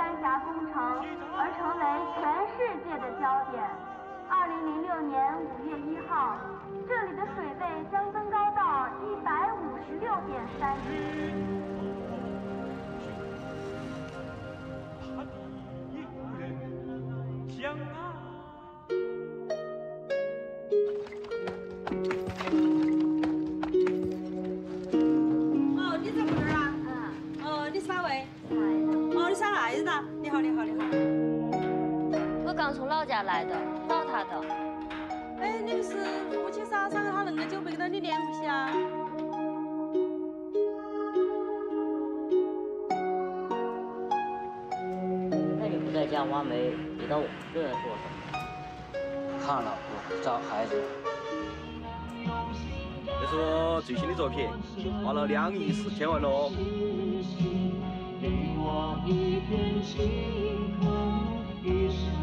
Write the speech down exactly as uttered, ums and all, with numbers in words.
三峡工程而成为全世界的焦点。二零零六年五月一号，这里的水位将增高到一百五十六点三米。 从老家来的，闹他的。哎，那个是我去山上，他恁个就没给他你连回去啊。那你不在家，我还没给到我们这做什么？看老婆，找孩子。这是我最新的作品，花了两亿四千万喽。 一生。